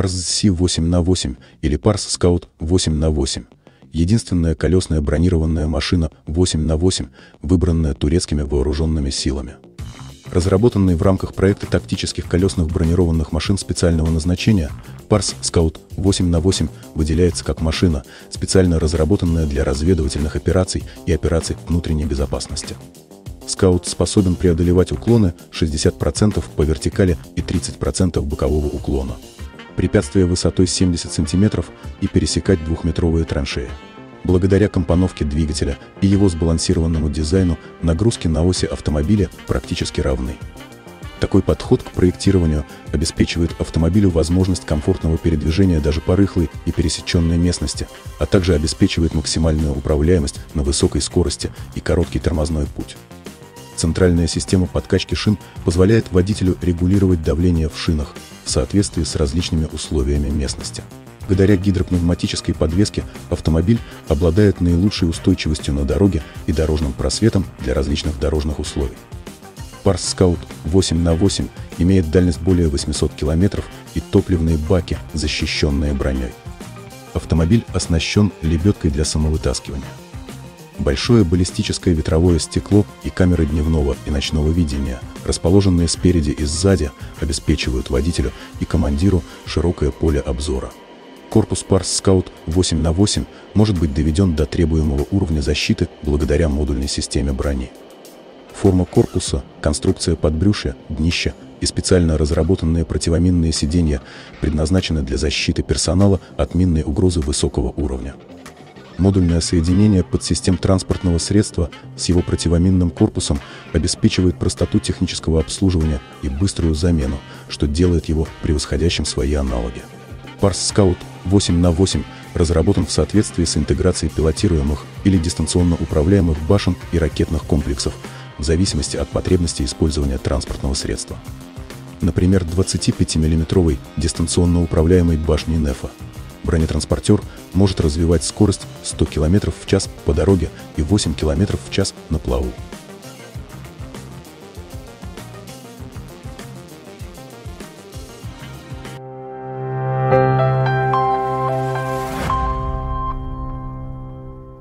PARS Изджи 8×8 или PARS SCOUT 8×8. Единственная колесная бронированная машина 8×8, выбранная турецкими вооруженными силами. Разработанный в рамках проекта тактических колесных бронированных машин специального назначения, PARS SCOUT 8×8 выделяется как машина, специально разработанная для разведывательных операций и операций внутренней безопасности. SCOUT способен преодолевать уклоны 60% по вертикали и 30% бокового уклона, препятствия высотой 70 см и пересекать двухметровые траншеи. Благодаря компоновке двигателя и его сбалансированному дизайну нагрузки на оси автомобиля практически равны. Такой подход к проектированию обеспечивает автомобилю возможность комфортного передвижения даже по рыхлой и пересеченной местности, а также обеспечивает максимальную управляемость на высокой скорости и короткий тормозной путь. Центральная система подкачки шин позволяет водителю регулировать давление в шинах в соответствии с различными условиями местности. Благодаря гидропневматической подвеске автомобиль обладает наилучшей устойчивостью на дороге и дорожным просветом для различных дорожных условий. PARS SCOUT 8×8 имеет дальность более 800 км и топливные баки, защищенные броней. Автомобиль оснащен лебедкой для самовытаскивания. Большое баллистическое ветровое стекло и камеры дневного и ночного видения, расположенные спереди и сзади, обеспечивают водителю и командиру широкое поле обзора. Корпус PARS SCOUT 8×8 может быть доведен до требуемого уровня защиты благодаря модульной системе брони. Форма корпуса, конструкция подбрюшья, днища и специально разработанные противоминные сиденья предназначены для защиты персонала от минной угрозы высокого уровня. Модульное соединение подсистем транспортного средства с его противоминным корпусом обеспечивает простоту технического обслуживания и быструю замену, что делает его превосходящим свои аналоги. PARS SCOUT 8×8 разработан в соответствии с интеграцией пилотируемых или дистанционно управляемых башен и ракетных комплексов, в зависимости от потребностей использования транспортного средства. Например, 25-мм дистанционно управляемой башней НЕФА бронетранспортер может развивать скорость 100 км в час по дороге и 8 км в час на плаву.